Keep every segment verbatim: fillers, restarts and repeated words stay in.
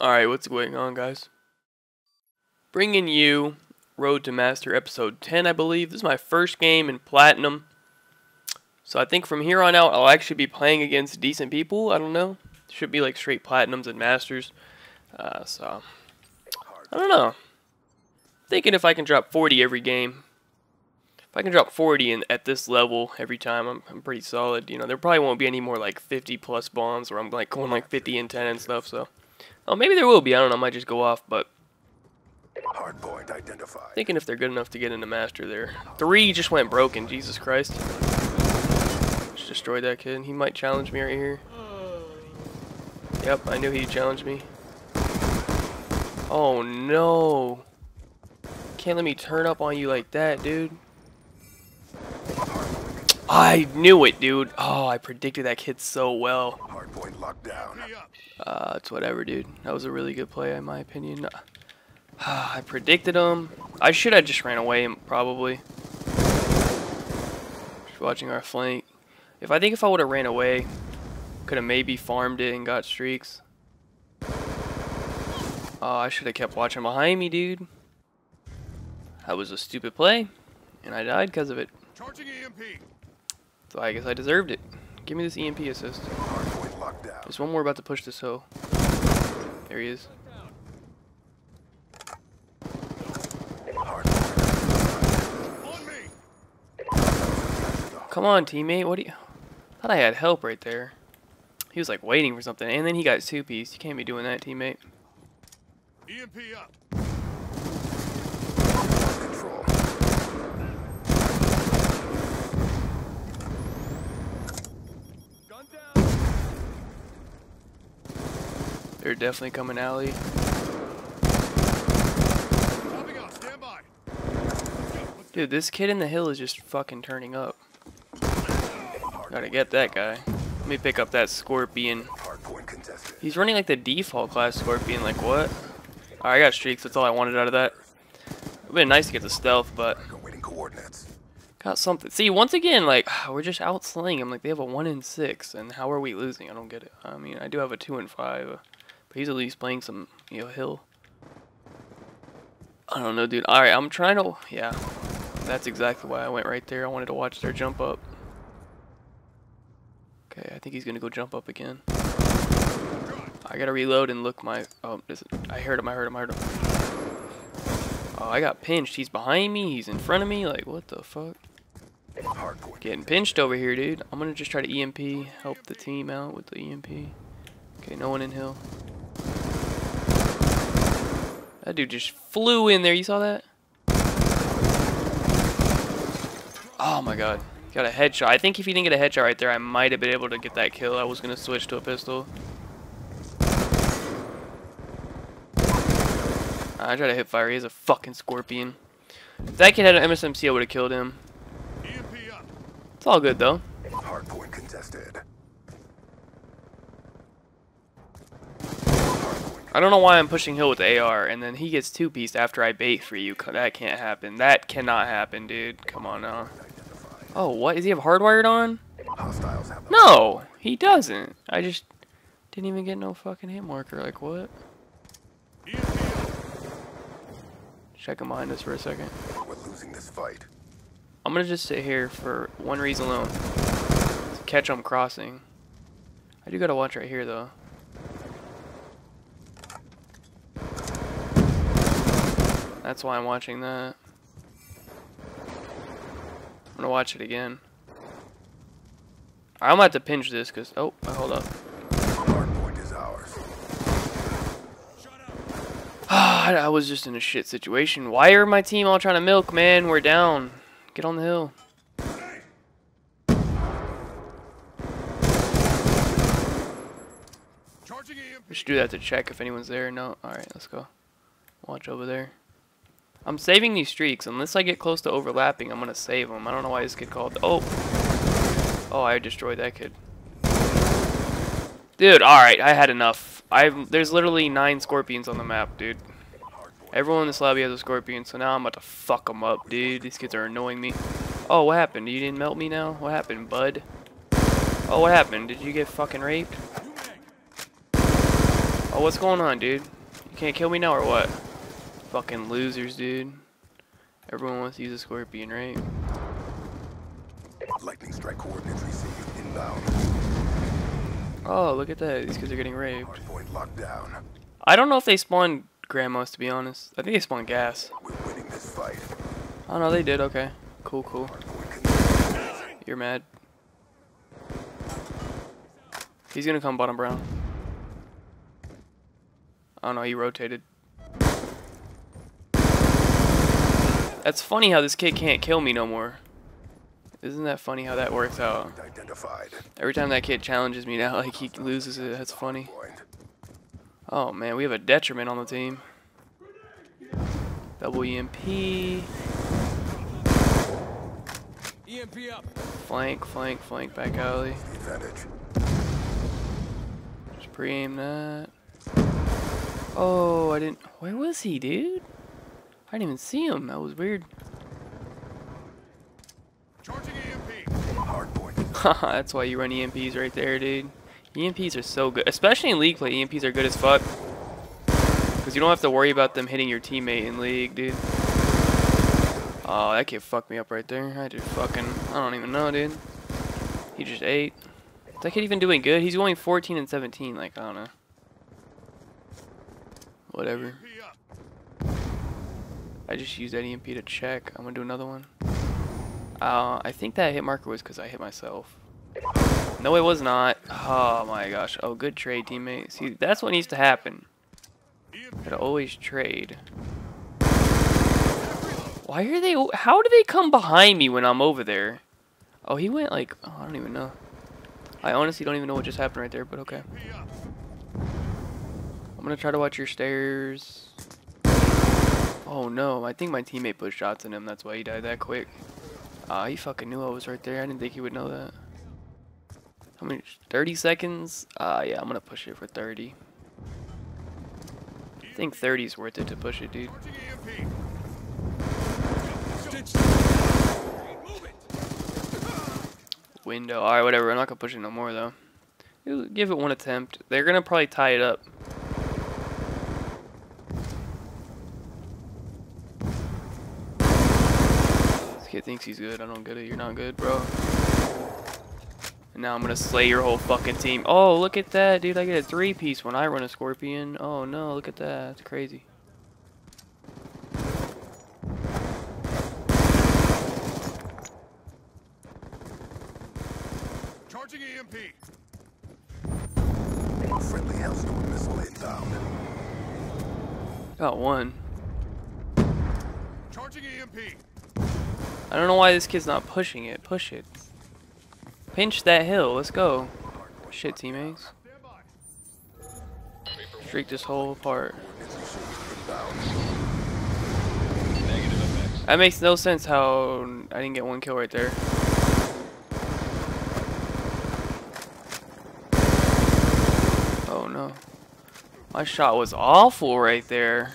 Alright, what's going on, guys? Bringing you Road to Master Episode ten, I believe. This is my first game in Platinum. So I think from here on out, I'll actually be playing against decent people. I don't know. Should be like straight Platinums and Masters. Uh, so, I don't know. Thinking if I can drop forty every game. If I can drop forty in, at this level every time, I'm, I'm pretty solid. You know, there probably won't be any more like fifty plus bombs where I'm like going like fifty and ten and stuff, so. Oh, maybe there will be. I don't know. I might just go off, but hard point identified. Thinking if they're good enough to get into master there. Three just went broken. Jesus Christ! Just destroyed that kid. He might challenge me right here. Yep, I knew he'd challenge me. Oh no! Can't let me turn up on you like that, dude. I knew it, dude. Oh, I predicted that kid so well. Hardpoint locked down. Uh, it's whatever, dude. That was a really good play, in my opinion. Uh, I predicted him. I should have just ran away, probably. Just watching our flank. If I think if I would have ran away, could have maybe farmed it and got streaks. Oh, uh, I should have kept watching behind me, dude. That was a stupid play, and I died because of it. Charging E M P. So I guess I deserved it. Give me this E M P assist. There's one more about to push this hoe. There he is. Come on, teammate. What do you... I thought I had help right there. He was like waiting for something. And then he got two-piece. You can't be doing that, teammate. E M P up. They're definitely coming alley. Dude, this kid in the hill is just fucking turning up. Gotta get that guy. Let me pick up that scorpion. He's running like the default class scorpion, like what? Alright, I got streaks, that's all I wanted out of that. It would've been nice to get the stealth, but got something. See, once again, like, we're just out slinging. I'm like, they have a one in six, and how are we losing? I don't get it. I mean, I do have a two and five, uh, but he's at least playing some, you know, hill. I don't know, dude. Alright, I'm trying to... Yeah, that's exactly why I went right there. I wanted to watch their jump up. Okay, I think he's going to go jump up again. I got to reload and look my... Oh, this, I heard him, I heard him, I heard him. Oh, I got pinched. He's behind me, he's in front of me. Like, what the fuck? Getting pinched over here, dude. I'm gonna just try to E M P, help the team out with the E M P. Okay, no one in hill. That dude just flew in there. You saw that? Oh my god. Got a headshot. I think if he didn't get a headshot right there, I might have been able to get that kill. I was gonna switch to a pistol. I tried to hit fire. He has a fucking scorpion. If that kid had an M S M C, I would have killed him. It's all good though. Hardpoint contested. I don't know why I'm pushing hill with the A R, and then he gets two pieced after I bait for you. That can't happen. That cannot happen, dude. Come on now. Oh, what? Does he have hardwired on? No, he doesn't. I just didn't even get no fucking hit marker. Like what? Check him behind us for a second. We're losing this fight. I'm gonna just sit here for one reason alone. Catch him crossing. I do gotta watch right here though. That's why I'm watching that. I'm gonna watch it again. I'm gonna have to pinch this because oh, I hold up. I was just in a shit situation. Why are my team all trying to milk, man? We're down. Get on the hill. We should do that to check if anyone's there. No. Alright, let's go. Watch over there. I'm saving these streaks. Unless I get close to overlapping, I'm going to save them. I don't know why this kid called. Oh. Oh, I destroyed that kid. Dude, alright. I had enough. I've, there's literally nine scorpions on the map, dude. Everyone in this lobby has a scorpion, so now I'm about to fuck them up, dude. These kids are annoying me. Oh, what happened? You didn't melt me now? What happened, bud? Oh, what happened? Did you get fucking raped? Oh, what's going on, dude? You can't kill me now or what? Fucking losers, dude. Everyone wants to use a scorpion, right? Lightning strike coordinates received inbound. Oh, look at that. These kids are getting raped. Hardpoint locked down. I don't know if they spawned grandmas, to be honest. I think they spawned gas. We're winning this fight. Oh no, they did. Okay. Cool, cool. You're mad. He's gonna come bottom brown. Oh no, he rotated. That's funny how this kid can't kill me no more. Isn't that funny how that works out? Every time that kid challenges me now, like, he loses it. That's funny. Oh man, we have a detriment on the team. Double E M P. E M P up. Flank, flank, flank, back alley. Just pre-aim that. Oh, I didn't. Where was he, dude? I didn't even see him. That was weird. Charging E M P. Haha, that's why you run E M Ps right there, dude. E M Ps are so good, especially in league play. E M Ps are good as fuck, cause you don't have to worry about them hitting your teammate in league, dude. Oh, that kid fucked me up right there. I did fucking. I don't even know, dude. He just ate. Is that kid even doing good? He's going fourteen and seventeen. Like, I don't know. Whatever. I just used that E M P to check. I'm gonna do another one. Uh, I think that hit marker was because I hit myself. No, it was not. Oh my gosh. Oh, good trade, teammate. See, that's what needs to happen. Gotta always trade. Why are they? How do they come behind me when I'm over there? Oh, he went like. Oh, I don't even know. I honestly don't even know what just happened right there. But okay. I'm gonna try to watch your stairs. Oh no, I think my teammate put shots in him, that's why he died that quick. Ah, uh, he fucking knew I was right there, I didn't think he would know that. How many, thirty seconds? Ah, uh, yeah, I'm gonna push it for thirty. I think thirty's worth it to push it, dude. Window, alright, whatever, I'm not gonna push it no more though. Give it one attempt, they're gonna probably tie it up. Kid thinks he's good. I don't get it. You're not good, bro. And now I'm gonna slay your whole fucking team. Oh, look at that, dude. I get a three-piece when I run a scorpion. Oh no, look at that. It's crazy. Charging E M P. Friendly Hellstorm missile inbound. Got one. Charging E M P. I don't know why this kid's not pushing it. Push it. Pinch that hill. Let's go. Shit, teammates. Streak this whole apart. That makes no sense how I didn't get one kill right there. Oh no. My shot was awful right there.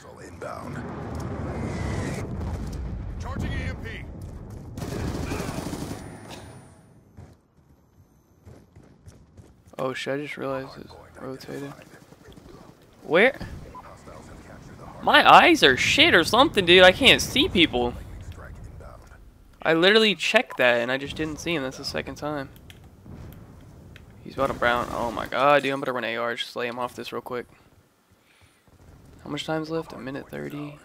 Oh shit, I just realized it's rotated. Where? My eyes are shit or something, dude. I can't see people. I literally checked that and I just didn't see him. That's the second time. He's bottom brown. Oh my god, dude. I'm about to run A R. Just lay him off this real quick. How much time's left? A minute thirty.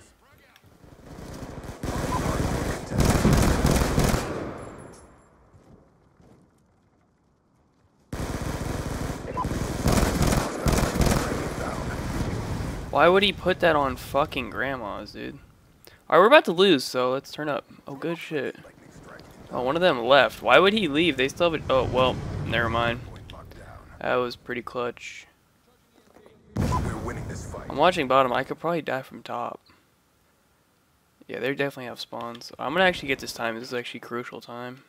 Why would he put that on fucking grandmas, dude? Alright, we're about to lose, so let's turn up. Oh, good shit. Oh, one of them left. Why would he leave? They still have a... Oh, well, never mind. That was pretty clutch. I'm watching bottom. I could probably die from top. Yeah, they definitely have spawns. I'm gonna actually get this time. This is actually crucial time.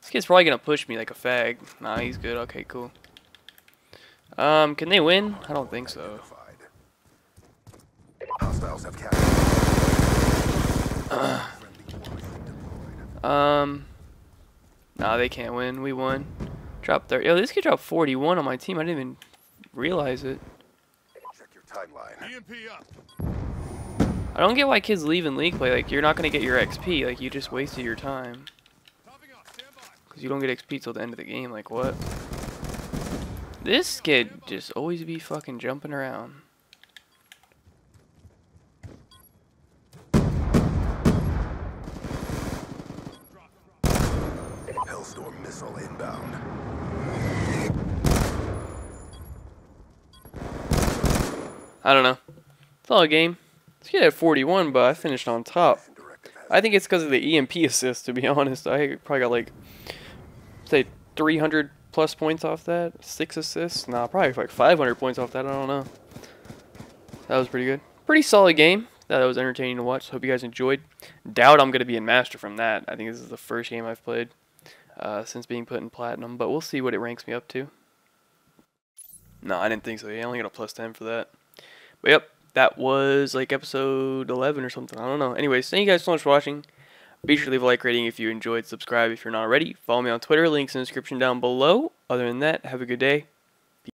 This kid's probably gonna push me like a fag. Nah, he's good. Okay, cool. Um, can they win? I don't think so. Hostiles have captured. Uh, um, nah, they can't win. We won. Drop thirty. Yo, this kid dropped forty-one on my team. I didn't even realize it. timeline. E M P up. I don't get why kids leave in League play. Like, you're not gonna get your X P. Like, you just wasted your time. Cause you don't get X P till the end of the game. Like, what? This kid just always be fucking jumping around. Hellstorm missile inbound. I don't know. It's all a game. Let's get at forty-one, but I finished on top. I think it's because of the E M P assist, to be honest. I probably got like, say, three hundred plus points off that. Six assists? Nah, probably like five hundred points off that. I don't know. That was pretty good. Pretty solid game. That was entertaining to watch. Hope you guys enjoyed. Doubt I'm going to be in Master from that. I think this is the first game I've played uh, since being put in Platinum, but we'll see what it ranks me up to. No, I didn't think so. Yeah, I only got a plus ten for that. But yep, that was like episode eleven or something. I don't know. Anyways, thank you guys so much for watching. Be sure to leave a like rating if you enjoyed. Subscribe if you're not already. Follow me on Twitter. Links in the description down below. Other than that, have a good day.